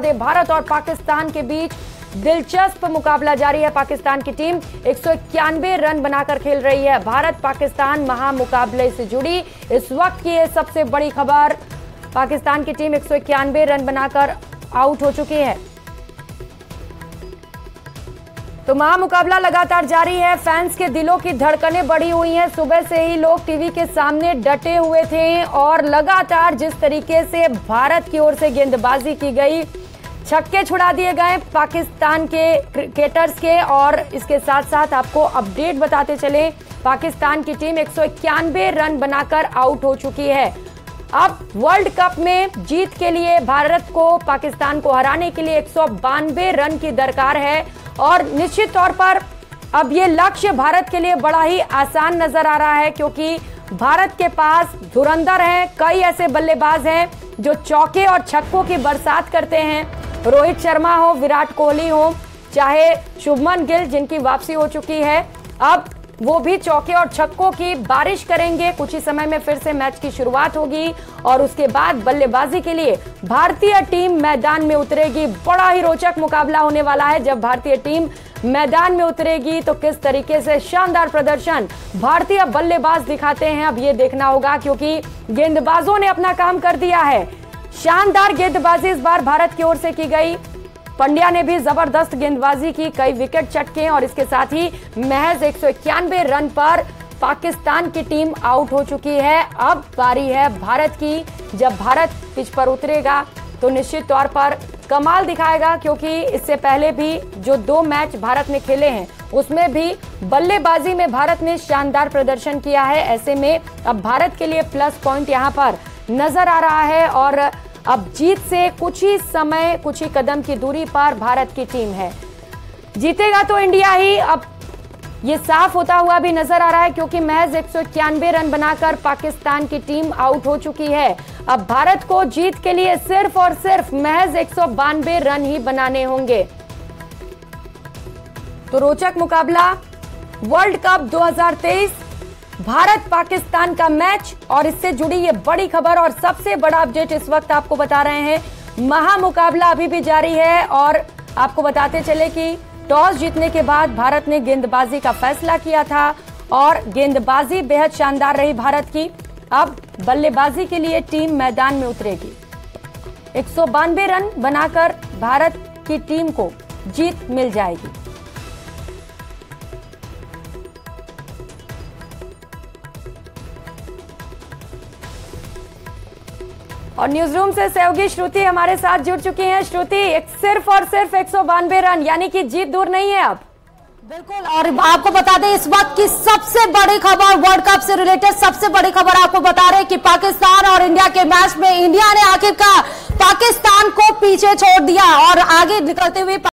भारत और पाकिस्तान के बीच दिलचस्प मुकाबला जारी है। पाकिस्तान की टीम 191 रन बनाकर खेल रही है। भारत पाकिस्तान महामुकाबले से जुड़ी इस वक्त की ये सबसे बड़ी खबर। पाकिस्तान की टीम 191 रन बनाकर आउट हो चुकी है। तो महामुकाबला लगातार जारी है। फैंस के दिलों की धड़कनें बढ़ी हुई हैं। सुबह से ही लोग टीवी के सामने डटे हुए थे और लगातार जिस तरीके से भारत की ओर से गेंदबाजी की गई, छक्के छुड़ा दिए गए पाकिस्तान के क्रिकेटर्स के। और इसके साथ साथ आपको अपडेट बताते चले, पाकिस्तान की टीम 191 रन बनाकर आउट हो चुकी है। अब वर्ल्ड कप में जीत के लिए भारत को पाकिस्तान को हराने के लिए 192 रन की दरकार है और निश्चित तौर पर अब ये लक्ष्य भारत के लिए बड़ा ही आसान नजर आ रहा है, क्योंकि भारत के पास धुरंधर हैं, कई ऐसे बल्लेबाज हैं जो चौके और छक्कों की बरसात करते हैं। रोहित शर्मा हो, विराट कोहली हो, चाहे शुभमन गिल जिनकी वापसी हो चुकी है, अब वो भी चौके और छक्कों की बारिश करेंगे। कुछ ही समय में फिर से मैच की शुरुआत होगी और उसके बाद बल्लेबाजी के लिए भारतीय टीम मैदान में उतरेगी। बड़ा ही रोचक मुकाबला होने वाला है। जब भारतीय टीम मैदान में उतरेगी तो किस तरीके से शानदार प्रदर्शन भारतीय बल्लेबाज दिखाते हैं, अब ये देखना होगा, क्योंकि गेंदबाजों ने अपना काम कर दिया है। शानदार गेंदबाजी इस बार भारत की ओर से की गई। पंड्या ने भी जबरदस्त गेंदबाजी की, कई विकेट चटके और इसके साथ ही महज 191 रन पर पाकिस्तान की टीम आउट हो चुकी है। अब बारी है भारत की। जब भारत पिच पर उतरेगा तो निश्चित तौर पर कमाल दिखाएगा, क्योंकि इससे पहले भी जो 2 मैच भारत ने खेले हैं उसमें भी बल्लेबाजी में भारत ने शानदार प्रदर्शन किया है। ऐसे में अब भारत के लिए प्लस पॉइंट यहाँ पर नजर आ रहा है और अब जीत से कुछ ही समय, कुछ ही कदम की दूरी पर भारत की टीम है। जीतेगा तो इंडिया ही, अब ये साफ होता हुआ भी नजर आ रहा है, क्योंकि महज 191 रन बनाकर पाकिस्तान की टीम आउट हो चुकी है। अब भारत को जीत के लिए सिर्फ और सिर्फ महज 192 रन ही बनाने होंगे। तो रोचक मुकाबला, वर्ल्ड कप 2023 भारत पाकिस्तान का मैच और इससे जुड़ी ये बड़ी खबर और सबसे बड़ा अपडेट इस वक्त आपको बता रहे हैं। महामुकाबला अभी भी जारी है और आपको बताते चले कि टॉस जीतने के बाद भारत ने गेंदबाजी का फैसला किया था और गेंदबाजी बेहद शानदार रही भारत की। अब बल्लेबाजी के लिए टीम मैदान में उतरेगी। 192 रन बनाकर भारत की टीम को जीत मिल जाएगी। और न्यूज रूम से सहयोगी श्रुति हमारे साथ जुड़ चुकी हैं। श्रुति, सिर्फ और सिर्फ 192 रन, यानी कि जीत दूर नहीं है अब। बिल्कुल, और आपको बता दें इस वक्त की सबसे बड़ी खबर, वर्ल्ड कप से रिलेटेड सबसे बड़ी खबर आपको बता रहे हैं कि पाकिस्तान और इंडिया के मैच में इंडिया ने आखिरकार पाकिस्तान को पीछे छोड़ दिया और आगे निकलते हुए